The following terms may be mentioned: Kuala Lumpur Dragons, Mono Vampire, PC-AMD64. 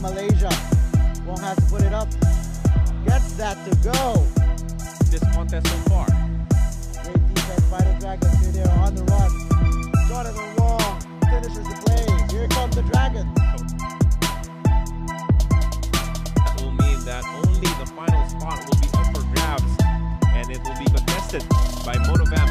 from Malaysia. Won't have to put it up. Gets that to go. This contest so far. Great defense by the Dragons. Here they are on the run. Shot at the wall. Finishes the play. Here comes the Dragons. That will mean that only the final spot will be up for grabs, and it will be contested by Mono Vampire.